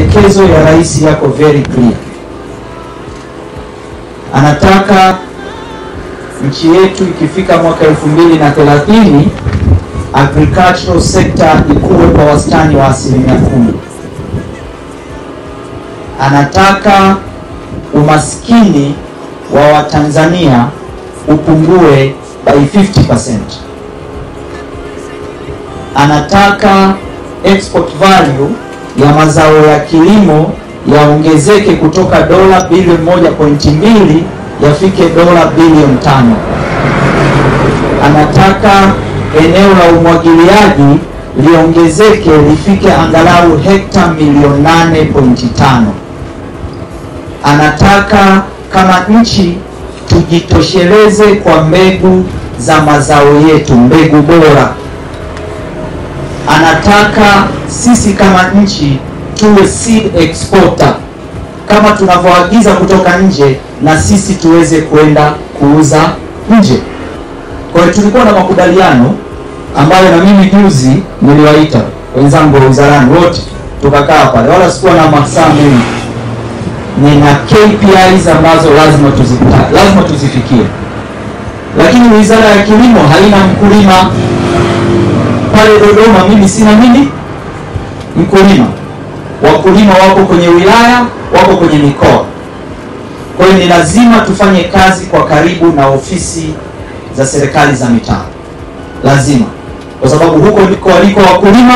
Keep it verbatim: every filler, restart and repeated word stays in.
maelekezo ya rais yako very clear. Anataka nchi yetu ikifika mwaka elfu mbili na thelathini agricultural sector ikuwe kwa wastani wa asilimia kumi. Anataka umaskini wa Watanzania upungue by fifty percent. Anataka export value ya mazao ya kilimo yaongezeke kutoka dola bilioni moja pointi mbili yafike dola bilioni tano. Anataka eneo la umwagiliaji liongezeke lifike angalau hekta milioni nane pointi tano. Anataka kama nchi tujitosheleze kwa mbegu za mazao yetu, mbegu bora. Anataka sisi kama nchi tuwe seed exporter, kama tunavyoagiza kutoka nje na sisi tuweze kwenda kuuza nje. Kwa hiyo tulikuwa na makubaliano ambayo na mimi juzi niliwaita wenzangu wa wizarani wote tukakaa pale, wala sikuwa na masaa mengi. Nina K P Is ambazo lazima tuzipata, lazima tuzifikie. Lakini wizara ya kilimo haina mkulima. Pale Dodoma mimi sina nini mkulima. Wakulima wako kwenye wilaya, wako kwenye mikoa. Kwa hiyo ni lazima tufanye kazi kwa karibu na ofisi za serikali za mitaa. Lazima. Kwa sababu huko ndiko waliko wakulima.